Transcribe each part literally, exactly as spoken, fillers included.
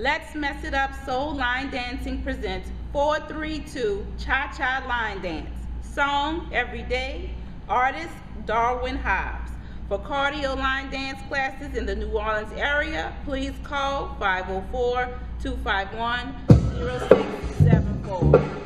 Let's Mess It Up Soul Line Dancing presents four three two Cha Cha Line Dance. Song, Every Day. Artist, Darwin Hobbs. For cardio line dance classes in the New Orleans area, please call five oh four, two five one, oh six seven four.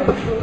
Thank you.